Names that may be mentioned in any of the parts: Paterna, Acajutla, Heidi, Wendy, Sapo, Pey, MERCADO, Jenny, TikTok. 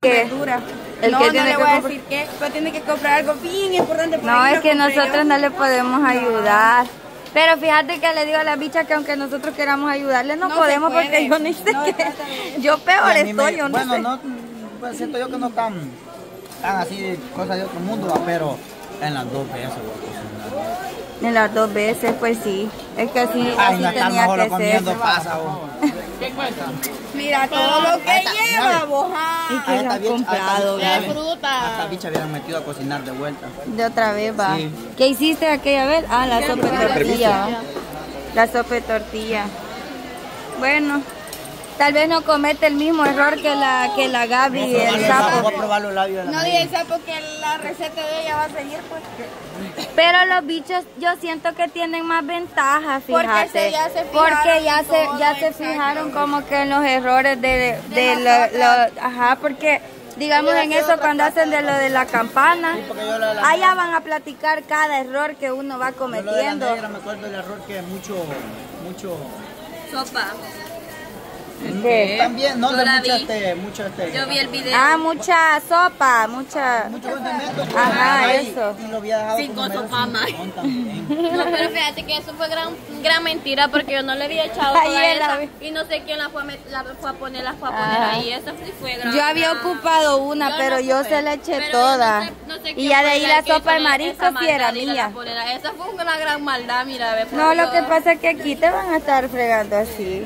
Verdura. El no, que tiene no le voy a decir que pero tiene que comprar algo bien importante. No, es que nosotros no le podemos ayudar. Pero fíjate que le digo a la bicha que aunque nosotros queramos ayudarle, no podemos porque yo no sé qué. Yo peor estoy, yo no sé. Bueno, no, pues siento yo que no tan así, cosas de otro mundo, pero en las dos veces. En las dos veces, pues sí. Es que así, ay, así tenía que ser. Comiendo, pasa, vos. ¿Qué cuesta? Mira todo lo que esta, lleva, boja. Y que lo han comprado. Qué fruta. Hasta bicha hubieran metido a cocinar de vuelta. De otra vez, va. Sí. ¿Qué hiciste aquella vez? Ah, la sopa de tortilla. La sopa de tortilla. Bueno, tal vez no comete el mismo error que la Gaby y el sapo. Voy a probar los labios de la Gaby. No dice el sapo que la receta de ella va a seguir, pues. Pero los bichos yo siento que tienen más ventajas, fíjate. Porque ya se fijaron como que en los errores porque digamos en eso cuando hacen de lo de la campana, allá van a platicar cada error que uno va cometiendo. Yo me acuerdo del error que es mucho sopa. ¿Qué? También, no, mucha yo vi el video. Ah, mucha sopa, mucho condimento. Ajá, eso. Y lo había dejado con sopa más. No, pero fíjate que eso fue gran mentira porque yo no le había echado toda esa, y no sé quién la fue a poner ahí. Eso sí fue gran. Yo había ocupado una, pero yo se la eché toda. Y ya de ahí la sopa de marisco sí era mía. Esa fue una gran maldad, mira. No, lo que pasa es que aquí te van a estar fregando así.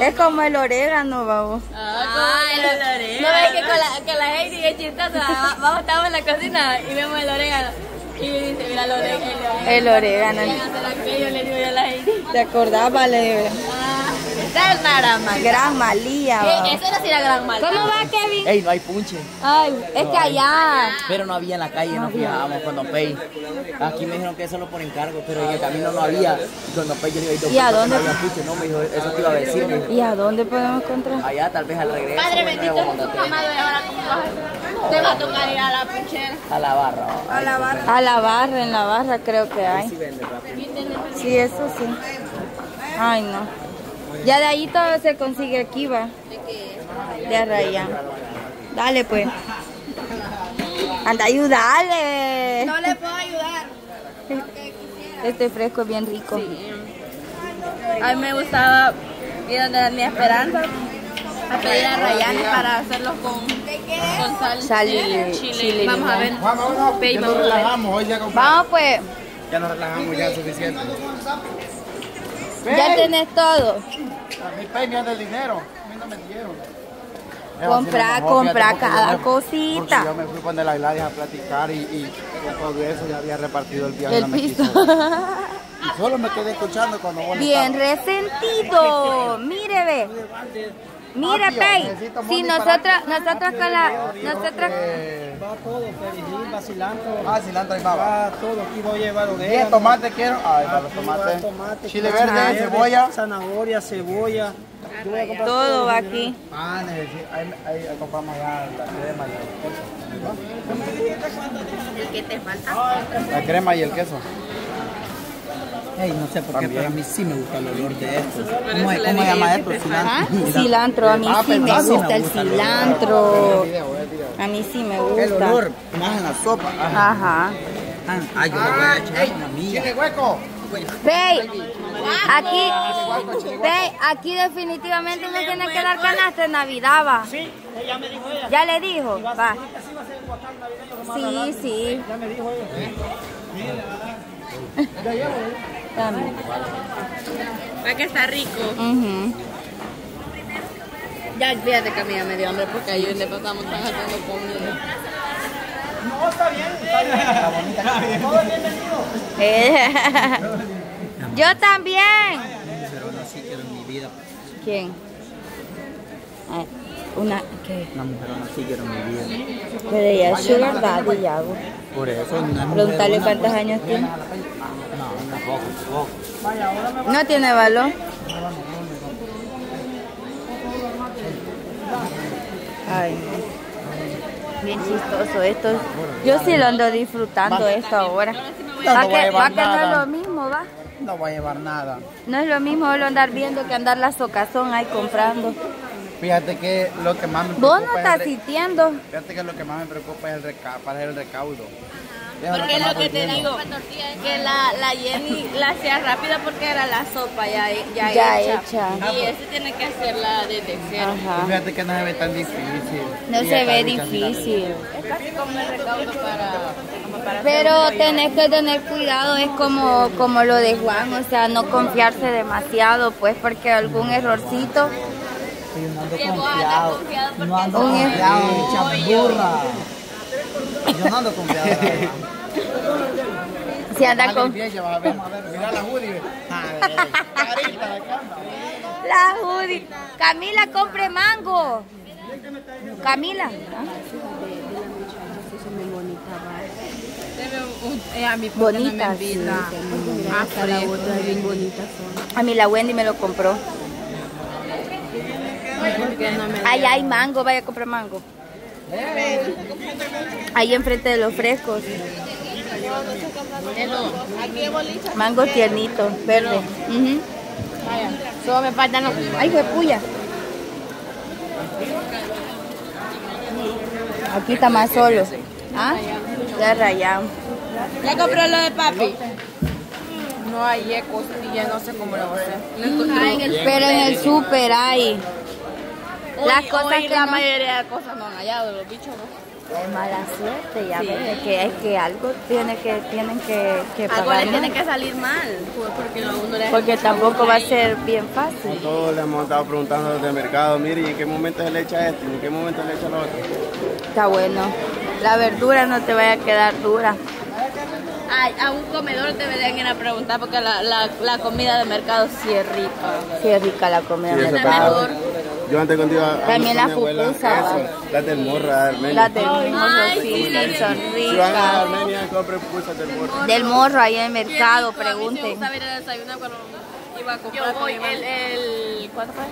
Es como el orégano, vamos. Ah, el orégano. No, es que con la Heidi es chistosa. Vamos, estamos en la cocina y vemos el orégano. Y me dice, mira el orégano. El orégano. Yo le digo a la Heidi. ¿Te acordás, vale? Ah, esa es una gran malía. Gran malía. Eso no sería gran malía. ¿Cómo va, Kevin? Ey, no hay punche. Ay, es que allá. Pero no había en la calle, nos fijábamos cuando Pey. Aquí me dijeron que eso lo por encargo, pero en el camino no había. Cuando Pey yo le dije, ¿y a dónde? No, me dijo, eso te iba a decir. ¿Y a dónde podemos encontrar? Allá, tal vez al regreso. Padre bendito, amado, ahora cómo te va a tocar ir a la punchera. A la barra. A la barra. A la barra, en la barra creo que hay. Sí, vende rápido. Sí, eso sí. Ay, no. Ya de ahí todo se consigue aquí, va. De arraya. Dale, pues. Anda, ayúdale. No le puedo ayudar. Este fresco es bien rico. Sí. A mí me gustaba ir a mi Esperanza a pedir arrayanes para hacerlos con sal y chile. Vamos a ver. Ya nos relajamos. Hoy ya vamos, pues. Ya nos relajamos, ya es suficiente. Ya tenés todo. A mí Pey me anda el dinero, a mí no me dieron. Comprar cada cosita. Yo me fui con de la Hilaria a platicar y todo eso ya había repartido el viaje. El piso. Y solo me quedé escuchando cuando vos bien resentido. Mire, ve. Mire, Pey. Si nosotros con la... Nosotros... Va todo, perejil, va cilantro. Ah, cilantro y va todo, aquí voy a llevar orégano. ¿Y el tomate quiero? Ay, para los tomates. Chile verde, cebolla. Zanahoria, cebolla. Todo va aquí. Ah, necesito. Ahí compramos ya la crema y el queso. ¿El que te falta? La crema y el queso. Hey, no sé por qué, pero a mí sí me gusta el olor de esto. ¿Cómo se llama esto? Cilantro. Cilantro, a mí sí me gusta el cilantro. A mí sí me gusta. El olor, más en la sopa. Ajá. Ay, yo le voy a echar una mía. ¡Chile hueco! Aquí definitivamente me tiene que dar canasta de Navidad, va. Sí, ella me dijo ella. ¿Ya le dijo? Va. Sí, sí. Ya me dijo ella. Ya llevo, también. Va que está rico. Ya, fíjate que a mí ya me dio hambre porque ayer le pasamos tan haciendo comida. No, está bien, está bien. Está bonita, está bien. Todo bienvenido. Yo también. Pero no así quiero en mi vida. ¿Quién? Una, ¿qué? Una mujerona sí quiero en mi vida. Pero ella es sugar daddy, ya. Por eso no es. Pregúntale cuántos años tiene. No, no tiene valor. Ay, bien chistoso esto. Yo sí lo ando disfrutando esto ahora. Va que no es lo mismo, va. No voy a llevar nada. No es lo mismo solo andar viendo que andar la socazón ahí comprando. Fíjate que lo que más me preocupa. Vos no estás asistiendo. Fíjate que lo que más me preocupa es el recaudo. Ajá. Porque lo que te digo, que la Jenny la hacía rápida porque era la sopa ya hecha. Y ese tiene que hacerla desde cero. Ajá. Fíjate que no se ve tan difícil. No se ve difícil. Es casi como el recaudo para pero tenés que tener cuidado, es como lo de Juan, o sea, no confiarse demasiado, pues, porque algún errorcito. Sí, no ando confiado. No ando confiado, chaburra. Yo no ando confiado. Si anda con. Mira la Judy. La Judy. Camila, compre mango. Camila. A mi bonita. A mí la Wendy me lo compró. Allá hay mango, vaya a comprar mango. Ahí enfrente de los frescos. Mango tiernito, verde. Solo me faltan los. ¡Ay, qué puya! Aquí está más solo. ¿Ah? Ya rayamos. ¿Ya compró lo de papi? No hay costilla, no sé cómo lo voy a hacer. Pero en el súper hay. Las cosas que la mayoría de cosas no han hallado, los bichos no. Es mala suerte, ya ves, que es que algo tienen que pagar. Algo le tiene que salir mal, porque porque tampoco va a ser bien fácil. Todos le hemos estado preguntando desde el mercado, mire, ¿y en qué momento se le echa esto? ¿Y en qué momento se le echa lo otro? Está bueno. La verdura no te vaya a quedar dura. A un comedor deberían ir a preguntar porque la comida de mercado sí es rica. Sí es rica la comida de mercado. Yo antes contigo también las pupusas. Las del Morra, Armenia. Las del Morra, sí, son ricas. Si van a Armenia, compren pupusas del Morra. Del Morra, ahí en el mercado, pregunten. A mí me gusta ir a desayunar cuando iba a comprar. Yo voy el ¿cuándo fue?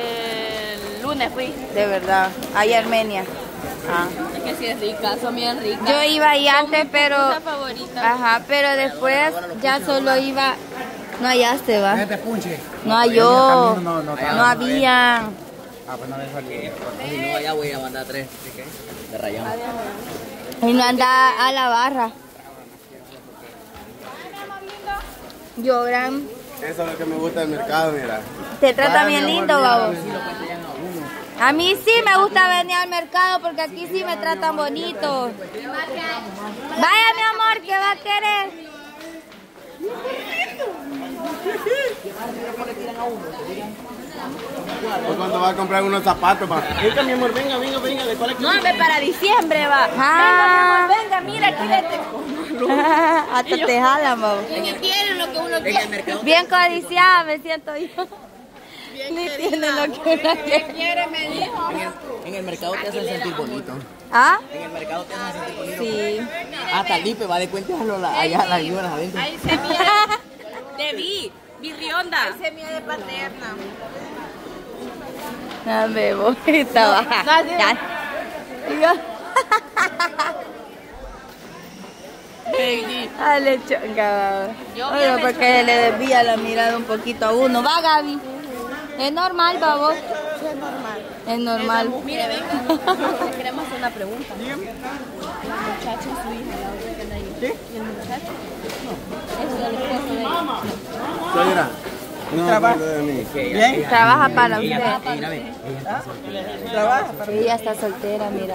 El lunes fui. De verdad, ahí en Armenia. Ah. Es que sí es rica, son bien ricas. Yo iba ahí antes, pero ajá, pero después ya solo iba. No hallaste, va. No halló. No había. Ah, pues no me salí. Si no allá voy a mandar 3. De rayón. Y no anda a la barra. Yo, gran. Eso es lo que me gusta del mercado, mira. Te trata bien lindo, babo. A mí sí me gusta venir al mercado porque aquí sí me tratan bonito. Vaya, mi amor, ¿qué va a querer? ¿O cuando va a comprar unos zapatos, va? Venga, mi amor, venga. No, hombre, para diciembre, va. Ah. Venga, mi amor, mira, aquí hasta te jalan, va. Ni tienen lo que uno quiere. Bien codiciada, me siento yo. Ni tienen lo que uno quiere, me dijo. En el mercado te hacen sentir bonito. ¿Ah? En el mercado te hacen sentir bonito. Sí. Hasta Lipe va de cuenta allá a las guionas adentro. Ahí se mira. Te vi. Birrionda. Es semilla de paterna. Dame, vos está baja. Baby. Dale, chonga. Oye, porque le desvía la mirada un poquito a uno. Va, Gaby. Es normal, babos. Es normal. Es normal. Mire, venga. Queremos hacer una pregunta. El muchacho es su hija, la otra que anda ahí. ¿Qué? ¿Y el muchacho? No. Es el esposo de ella. No, ¿bien? Trabaja para usted. Ella está soltera, mira.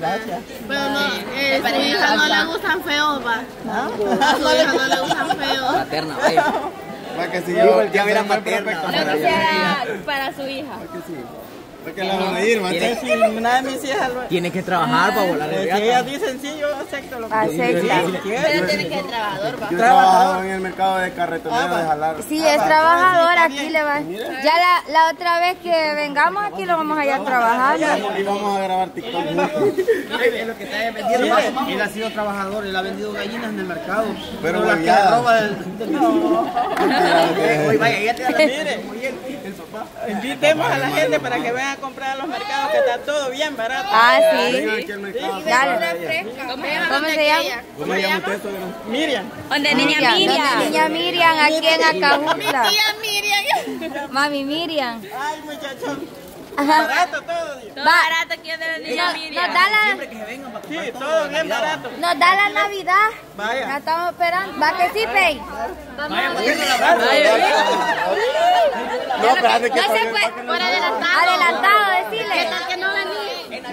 Gracias. Pero no, a su hija no le gustan feos, va. A su hija no le gustan feos. Paterna, vaya. Va que si yo ya hubiera paterna. Lo que sea para su hija. Porque la van a ir, man. Una de mis hijas tiene que trabajar para volar. Que ellas dicen sí, yo acepto lo que dicen. Pero tiene que ser trabajador, va. Yo he trabajado en el mercado de carretonero de jalar. Sí, es trabajador, aquí le va. Ya la otra vez que vengamos aquí lo vamos a ir a trabajar. Y vamos a grabar TikTok. Lo que está vendiendo. Él ha sido trabajador, él ha vendido gallinas en el mercado. Pero la que roba del. Oye, vaya, ya te la mire. Invitemos a la gente para que vean. a comprar a los mercados que está todo bien barato. Ah, sí. Sí. Dale. ¿Cómo se llama? ¿Cómo se llama usted? Miriam. ¿Dónde niña Miriam? Niña Miriam, aquí en Acajutla. Mi tía Miriam. Mami Miriam. Ay, muchachón. Ajá. Barato todo, Dios. Todo barato aquí de la niña Miriam. Nos da la... Siempre que se vengan para comprar, sí, todo bien barato. Nos da la Navidad. Vaya. La estamos esperando. ¿Va que sí, Pey? Vaya, poniendo la barra. No, espérate que... No se puede. Por adelantado. Adelantado, decirle. ¿Qué tal que no venís?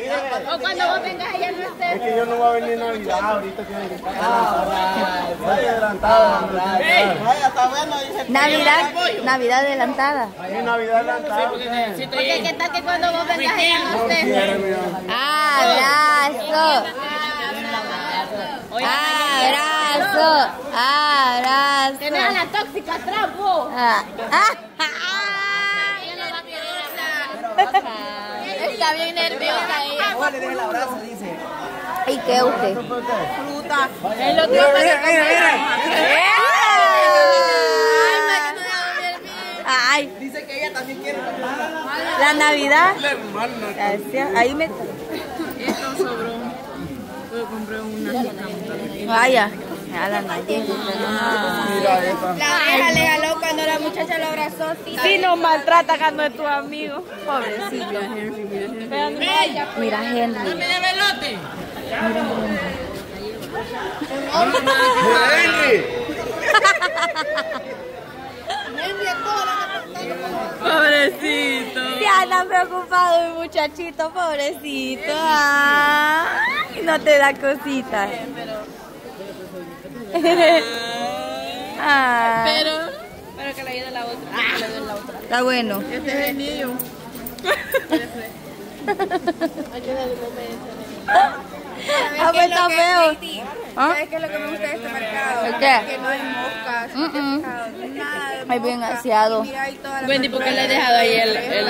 O cuando vos vengas allá no estés. Es que yo no voy a venir Navidad. Ahorita tiene que estar. Vaya adelantada. Vaya, está bueno. Navidad adelantada. Hay Navidad adelantada. Porque qué tal que cuando vos vengas allá no estés. Abrazo. Abrazo. Abrazo. Tenés a la tóxica atrás, vos. Está bien nerviosa ella. Ahora le deje el abrazo, dice. ¿Y qué usted? Fruta. Es lo que yo pensé. Mira, mira. Ay. Dice que ella también quiere la Navidad. La hermana. Gracias. Ahí me... Esto sobró. Yo compré una chica. Vaya. A la Navidad. La hija le jaló cuando la muchacha lo abrazó. Sí, nos maltrata cuando es tu amigo. Pobrecito. Mira Henry. Mira Henry. No me dé velote. Henry. Pobrecito. Se andan preocupados el muchachito, pobrecito. Ay, no te da cositas. Pero que le ayude la otra. Está bueno. Este es el niño. Ah, pues está feo. ¿Sabes qué es lo que me gusta de este mercado? ¿El qué? Que no hay moscas, nada. Hay bien aseado. Wendy, ¿por qué le he dejado ahí el...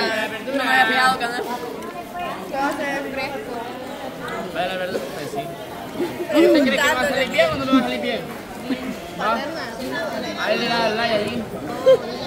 No me había fijado que no es... Todo se ve fresco. Vaya, la verdad, pues sí. ¿Usted cree que va a salir bien o no va a salir bien? ¿Ah? Ahí le da la laya allí.